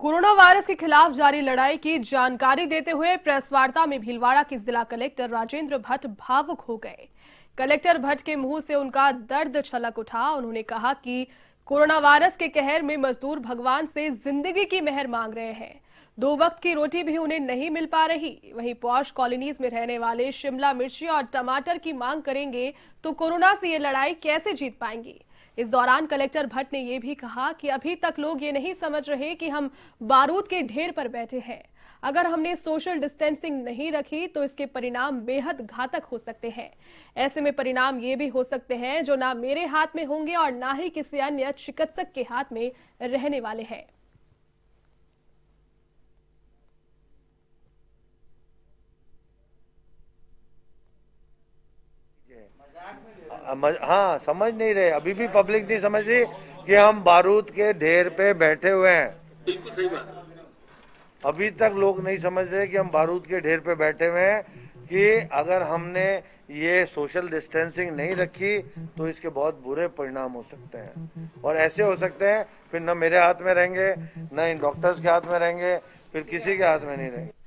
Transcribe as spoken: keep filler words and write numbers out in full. Corona virus के खिलाफ जारी लड़ाई की जानकारी देते हुए प्रेस वार्ता में भीलवाड़ा के जिला कलेक्टर राजेंद्र भट्ट भावुक हो गए। कलेक्टर भट्ट के मुंह से उनका दर्द छलक उठा। उन्होंने कहा कि कोरोना वायरस के कहर में मजदूर भगवान से जिंदगी की मेहर मांग रहे हैं। दो वक्त की रोटी भी उन्हें नहीं मिल पा रही। वहीं पॉश कॉलोनीज में रहने वाले शिमला मिर्ची और टमाटर की मांग करेंगे तो कोरोना से ये लड़ाई कैसे जीत पाएंगे। इस दौरान कलेक्टर भट्ट ने यह भी कहा कि अभी तक लोग ये नहीं समझ रहे कि हम बारूद के ढेर पर बैठे हैं। अगर हमने सोशल डिस्टेंसिंग नहीं रखी तो इसके परिणाम बेहद घातक हो सकते हैं। ऐसे में परिणाम ये भी हो सकते हैं जो ना मेरे हाथ में होंगे और ना ही किसी अन्य चिकित्सक के हाथ में रहने वाले हैं। हाँ, समझ नहीं रहे, अभी भी पब्लिक नहीं समझ रही कि हम बारूद के ढेर पे बैठे हुए हैं। बिल्कुल सही बात। अभी तक लोग नहीं समझ रहे कि हम बारूद के ढेर पे बैठे हुए हैं कि अगर हमने ये सोशल डिस्टेंसिंग नहीं रखी तो इसके बहुत बुरे परिणाम हो सकते हैं। और ऐसे हो सकते हैं फिर न मेरे हाथ में रहेंगे, न इन डॉक्टर्स के हाथ में रहेंगे, फिर किसी के हाथ में नहीं रहेंगे।